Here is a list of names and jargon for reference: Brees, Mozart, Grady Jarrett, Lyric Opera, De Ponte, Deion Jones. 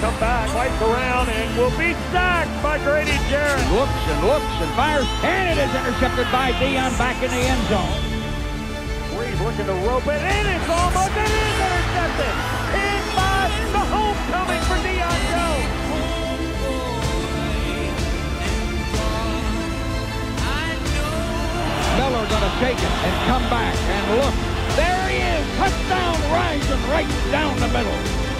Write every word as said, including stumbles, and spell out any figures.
Come back, lights around, and will be sacked by Grady Jarrett. Looks and looks and fires, and it is intercepted by Deion back in the end zone. Brees looking to rope it, and it's almost, it is intercepted. In by the homecoming for Deion Jones. Miller gonna take it and come back, and look, there he is, touchdown rising right down the middle.